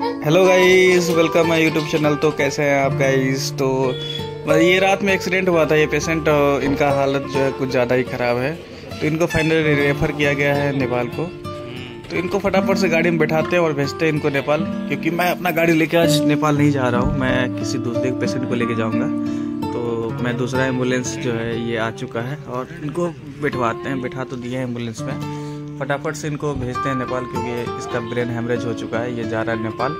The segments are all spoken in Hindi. Hello guys, welcome my YouTube channel. तो कैसे हैं आप गाइस? तो ये रात में एक्सीडेंट हुआ था। ये पेशेंट, इनका हालत जो है कुछ ज़्यादा ही ख़राब है, तो इनको फाइनली रेफ़र किया गया है नेपाल को। तो इनको फटाफट से गाड़ी में बैठाते हैं और भेजते हैं इनको नेपाल, क्योंकि मैं अपना गाड़ी लेके आज नेपाल नहीं जा रहा हूँ। मैं किसी दूसरे पेशेंट को लेके जाऊँगा। तो मैं दूसरा एम्बुलेंस जो है ये आ चुका है और इनको बैठवाते हैं, बैठा तो दिए हैं एम्बुलेंस में। फटाफट से इनको भेजते हैं नेपाल, क्योंकि इसका ब्रेन हेमरेज हो चुका है। ये जा रहा है नेपाल।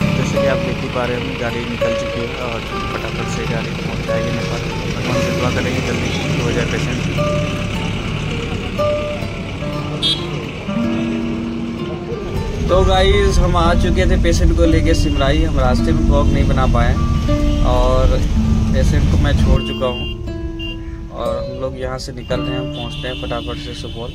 जैसे कि आप देख ही पा रहे हैं, गाड़ी निकल चुकी है और फटाफट से गाड़ी पहुँच जाएगी नेपाल। भगवान से दुआ करेंगे जल्दी ठीक हो जाए पेशेंट। तो गाइस, हम आ चुके थे पेशेंट को लेके सिमराई। हम रास्ते में ब्लॉग नहीं बना पाए और पेशेंट को मैं छोड़ चुका हूँ और हम लोग यहाँ से निकल रहे हैं। पहुँचते हैं फटाफट से सुपौल।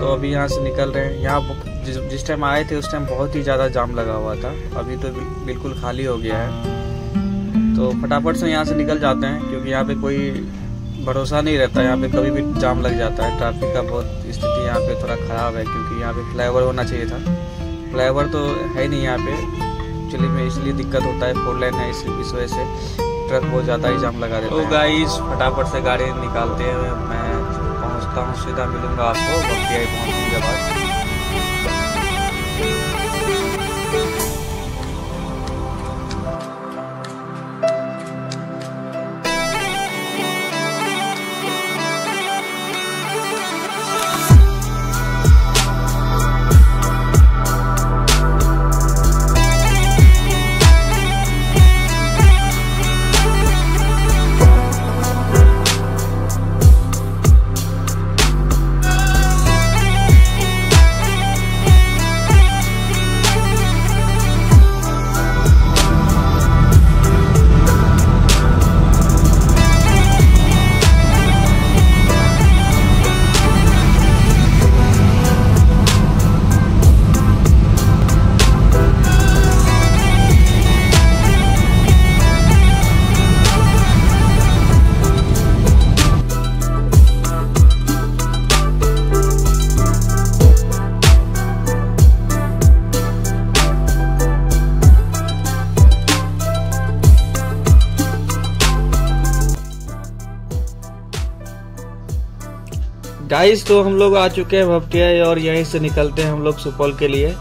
तो अभी यहाँ से निकल रहे हैं। यहाँ जिस टाइम आए थे उस टाइम बहुत ही ज़्यादा जाम लगा हुआ था, अभी तो बिल्कुल खाली हो गया है। तो फटाफट से यहाँ से निकल जाते हैं, क्योंकि यहाँ पे कोई भरोसा नहीं रहता। यहाँ पे कभी भी जाम लग जाता है। ट्रैफिक का बहुत स्थिति यहाँ पे थोड़ा ख़राब है, क्योंकि यहाँ पे फ्लाईओवर होना चाहिए था। फ्लाईओवर तो है नहीं यहाँ पे एक्चुअली में, इसलिए दिक्कत होता है। फोर लाइन है, इस वजह से ट्रक बहुत ज़्यादा ही जाम लगा देता है। तो गाइस, फटाफट से गाड़ी निकालते हैं। मैं पहुंचता हूं, सीधा मिलूंगा आपको बख्तियारी पहुंचने के गाइस। तो हम लोग आ चुके हैं भपटियाई और यहीं से निकलते हैं हम लोग सुपौल के लिए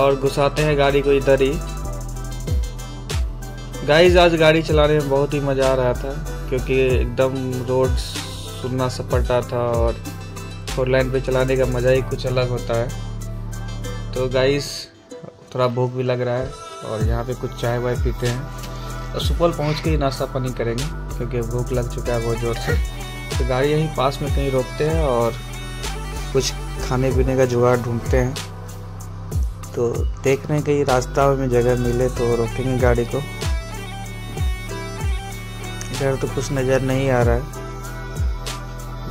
और घुसाते हैं गाड़ी को इधर ही। गाइस, आज गाड़ी चलाने में बहुत ही मज़ा आ रहा था, क्योंकि एकदम रोड सुनना सपाटा था और फोर लाइन पे चलाने का मज़ा ही कुछ अलग होता है। तो गाइस, थोड़ा भूख भी लग रहा है और यहाँ पे कुछ चाय वाय पीते हैं और सुपौल पहुँच के ही नाश्ता पानी करेंगे, क्योंकि भूख लग चुका है बहुत ज़ोर से। तो गाड़ी यहीं पास में कहीं रोकते हैं और कुछ खाने पीने का जुगाड़ ढूंढते हैं। तो देख रहे हैं कहीं रास्ता में जगह मिले तो रोकेंगे गाड़ी को। इधर तो कुछ नज़र नहीं आ रहा है।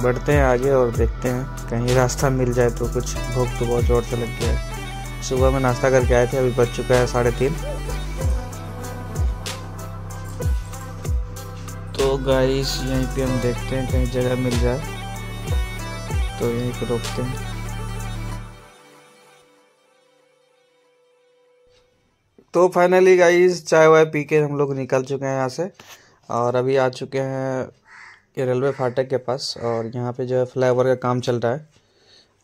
बढ़ते हैं आगे और देखते हैं कहीं रास्ता मिल जाए तो कुछ। भूख तो बहुत जोर से लग गया है। सुबह में नाश्ता करके आए थे, अभी बज चुका है 3:30। तो गाइस, यहीं पे हम देखते हैं कहीं जगह मिल जाए तो यहीं पे रोकते हैं। तो फाइनली गाइस, चाय वाय पी के हम लोग निकल चुके हैं यहाँ से और अभी आ चुके हैं रेलवे फाटक के पास। और यहाँ पे जो है फ्लाईओवर का काम चल रहा है।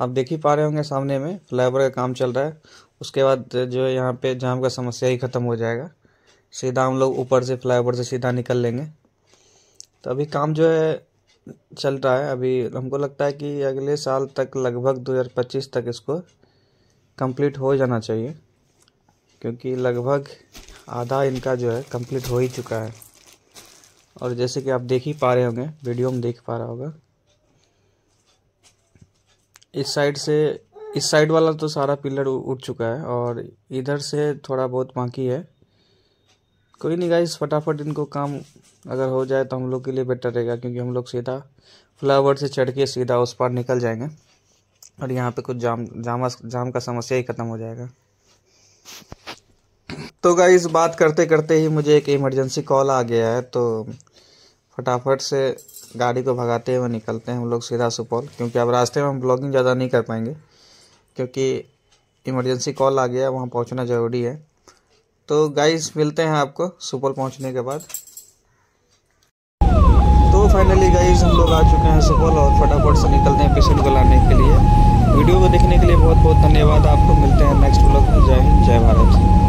आप देख ही पा रहे होंगे सामने में फ्लाईओवर का काम चल रहा है। उसके बाद जो है यहाँ पे जाम का समस्या ही ख़त्म हो जाएगा। सीधा हम लोग ऊपर से फ्लाईओवर से सीधा निकल लेंगे। तो अभी काम जो है चल रहा है। अभी हमको लगता है कि अगले साल तक, लगभग 2025 तक इसको कंप्लीट हो जाना चाहिए, क्योंकि लगभग आधा इनका जो है कंप्लीट हो ही चुका है। और जैसे कि आप देख ही पा रहे होंगे, वीडियो में देख पा रहा होगा, इस साइड से, इस साइड वाला तो सारा पिलर उठ चुका है और इधर से थोड़ा बहुत बाकी है। कोई नहीं गाइस, फटाफट इनको काम अगर हो जाए तो हम लोग के लिए बेटर रहेगा, क्योंकि हम लोग सीधा फ्लाईओवर से चढ़ के सीधा उस पार निकल जाएंगे और यहाँ पे कुछ जाम का समस्या ही ख़त्म हो जाएगा। तो गाइस, बात करते करते ही मुझे एक इमरजेंसी कॉल आ गया है। तो फटाफट से गाड़ी को भगाते हुए निकलते हैं हम लोग सीधा सुपौल, क्योंकि अब रास्ते में हम ब्लॉगिंग ज़्यादा नहीं कर पाएंगे, क्योंकि इमरजेंसी कॉल आ गया, वहाँ पहुँचना ज़रूरी है। तो गाइस मिलते हैं आपको सुपौल पहुँचने के बाद। तो फाइनली गाइस हम लोग आ चुके हैं सुपौल और फटाफट से निकलते हैं पेशेंट को लाने के लिए। वीडियो को देखने के लिए बहुत बहुत धन्यवाद आपको। मिलते हैं नेक्स्ट व्लॉग में। जय हिंद, जय भारत।